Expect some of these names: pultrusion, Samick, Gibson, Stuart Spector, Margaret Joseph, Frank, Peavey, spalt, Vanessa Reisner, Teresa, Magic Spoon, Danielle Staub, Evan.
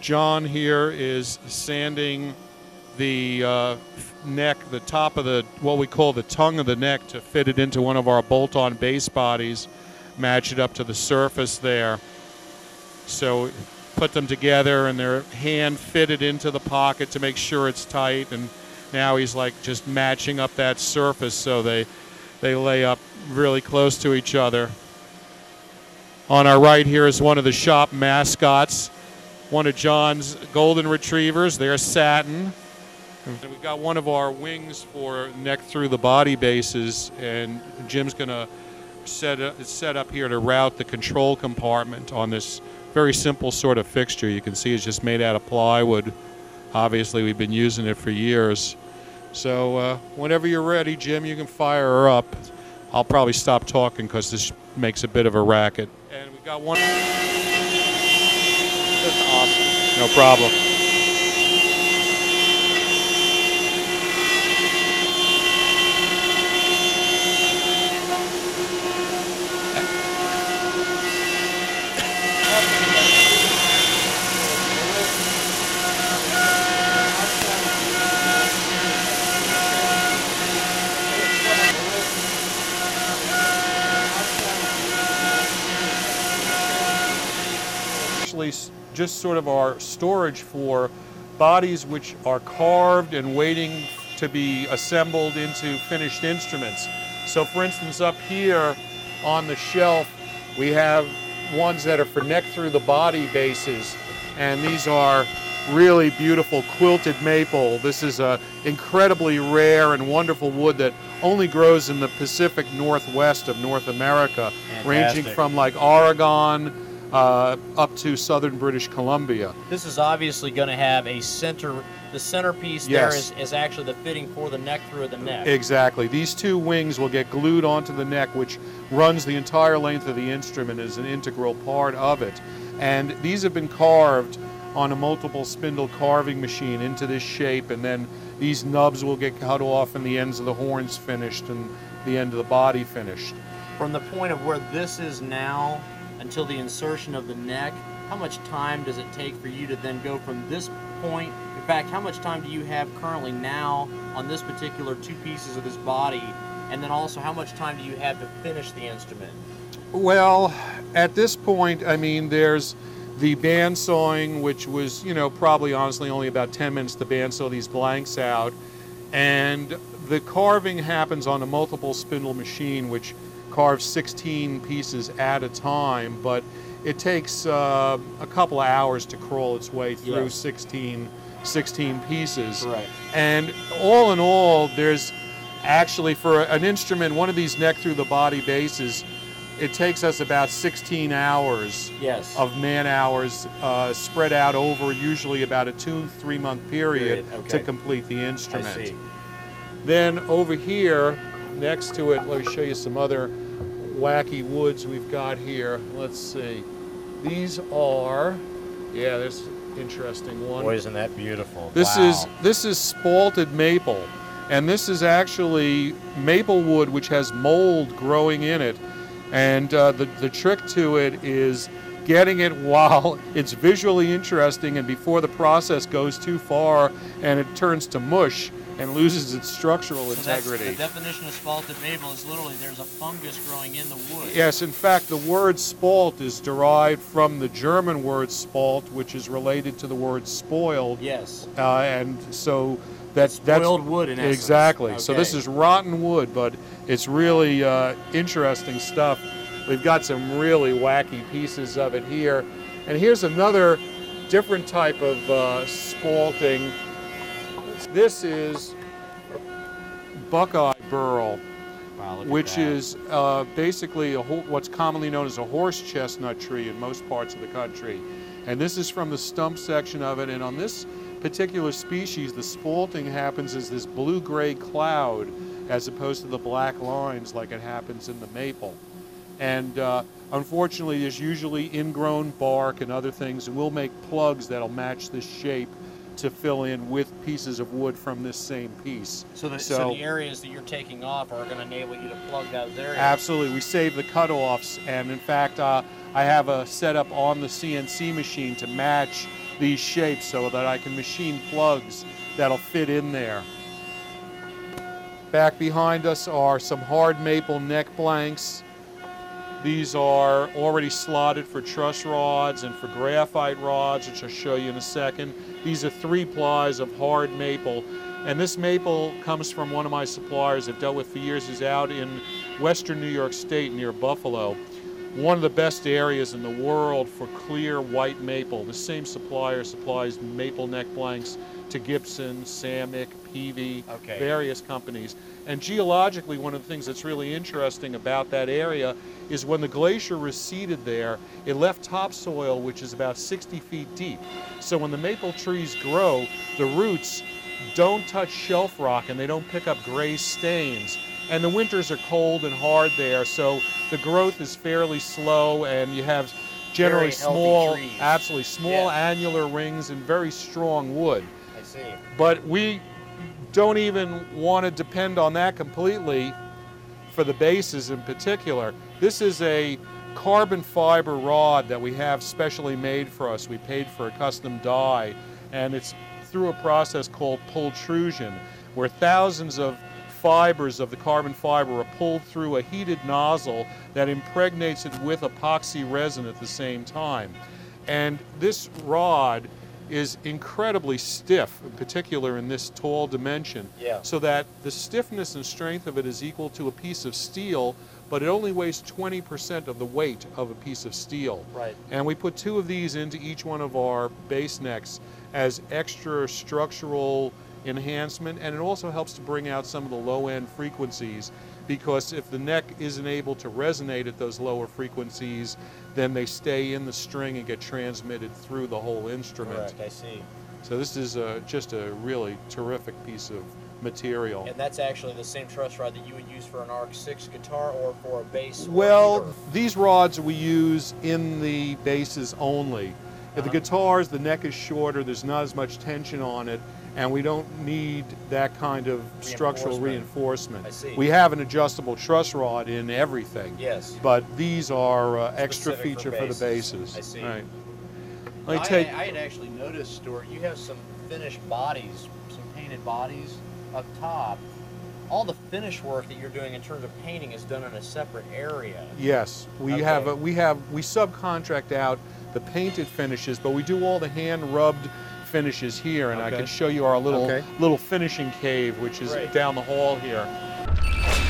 John here is sanding the neck, the top of the, what we call the tongue of the neck, to fit it into one of our bolt-on base bodies, match it up to the surface there. So put them together and they're hand fitted into the pocket to make sure it's tight, and now he's like just matching up that surface so they lay up really close to each other. On our right here is one of the shop mascots, one of John's golden retrievers. They're satin. And we've got one of our wings for neck through the body bases, and Jim's going to set up here to route the control compartment on this very simple sort of fixture. You can see it's just made out of plywood. Obviously, we've been using it for years. So whenever you're ready, Jim, you can fire her up. I'll probably stop talking because this makes a bit of a racket. And we've got one. That's awesome. No problem. Just sort of our storage for bodies which are carved and waiting to be assembled into finished instruments. So for instance, up here on the shelf, we have ones that are for neck through the body bases, and these are really beautiful quilted maple. This is an incredibly rare and wonderful wood that only grows in the Pacific Northwest of North America, Fantastic. Ranging from like Oregon up to southern British Columbia. This is obviously going to have a center. The centerpiece yes. there is actually the fitting for the neck through the neck. Exactly. These two wings will get glued onto the neck, which runs the entire length of the instrument, is an integral part of it. And these have been carved on a multiple spindle carving machine into this shape, and then these nubs will get cut off and the ends of the horns finished and the end of the body finished. From the point of where this is now until the insertion of the neck, how much time does it take for you to then go from this point? In fact, how much time do you have currently now on this particular two pieces of this body? And then also, how much time do you have to finish the instrument? Well, at this point, I mean, there's the band sawing, which was, you know, probably honestly only about 10 minutes to band saw these blanks out. And the carving happens on a multiple spindle machine, which carve 16 pieces at a time, but it takes a couple of hours to crawl its way through yeah. 16 pieces. Right. And all in all, there's actually, for an instrument, one of these neck through the body bases, it takes us about 16 hours yes. of man hours spread out over usually about a 2-3 month period. Okay. to complete the instrument. I see. Then over here, next to it, let me show you some other wacky woods we've got here. Let's see. These are, yeah, this is an interesting one. Boy, isn't that beautiful. This wow. This is spalted maple, and this is actually maple wood which has mold growing in it, and the trick to it is getting it while it's visually interesting and before the process goes too far and it turns to mush and loses its structural integrity. So the definition of spalted maple is literally there's a fungus growing in the wood. Yes, in fact, the word spalt is derived from the German word spalt, which is related to the word spoiled. Yes. And so that's spoiled wood in essence. Exactly. Okay. So this is rotten wood, but it's really interesting stuff. We've got some really wacky pieces of it here. And here's another different type of spalting. This is buckeye burl, wow, which is basically what's commonly known as a horse chestnut tree in most parts of the country. And this is from the stump section of it. And on this particular species, the spalting happens as this blue-gray cloud as opposed to the black lines like it happens in the maple. And unfortunately, there's usually ingrown bark and other things. And we'll make plugs that'll match this shape to fill in with pieces of wood from this same piece. So the areas that you're taking off are going to enable you to plug those areas. Absolutely. We save the cutoffs, and in fact, I have a setup on the CNC machine to match these shapes so that I can machine plugs that'll fit in there. Back behind us are some hard maple neck blanks. These are already slotted for truss rods and for graphite rods, which I'll show you in a second. These are 3 plies of hard maple. And this maple comes from one of my suppliers I've dealt with for years. He's out in western New York State near Buffalo. One of the best areas in the world for clear white maple. The same supplier supplies maple neck blanks to Gibson, Samick, Peavey, various companies. And geologically, one of the things that's really interesting about that area is when the glacier receded there, it left topsoil which is about 60 feet deep. So when the maple trees grow, the roots don't touch shelf rock and they don't pick up gray stains. And the winters are cold and hard there, so the growth is fairly slow and you have generally small, absolutely small annular rings and very strong wood. I see. But we don't even want to depend on that completely for the bases in particular. This is a carbon fiber rod that we have specially made for us. We paid for a custom die, and it's through a process called pultrusion, where thousands of fibers of the carbon fiber are pulled through a heated nozzle that impregnates it with epoxy resin at the same time. And this rod is incredibly stiff, in particular in this tall dimension, so that the stiffness and strength of it is equal to a piece of steel, but it only weighs 20% of the weight of a piece of steel. Right. And we put 2 of these into each one of our base necks as extra structural enhancement, and it also helps to bring out some of the low-end frequencies, because if the neck isn't able to resonate at those lower frequencies, then they stay in the string and get transmitted through the whole instrument. Correct, I see. So this is just a really terrific piece of material. And that's actually the same truss rod that you would use for an ARC 6 guitar or for a bass? Well, these rods we use in the basses only. If the guitars, the neck is shorter, there's not as much tension on it, and we don't need that kind of structural reinforcement. I see. We have an adjustable truss rod in everything, but these are extra feature for the bases. I see. Right. I had actually noticed, Stuart, you have some finished bodies, some painted bodies up top. All the finish work that you're doing in terms of painting is done in a separate area. Yes, we have. We subcontract out the painted finishes, but we do all the hand-rubbed finishes here, and I can show you our little finishing cave, which is down the hall here.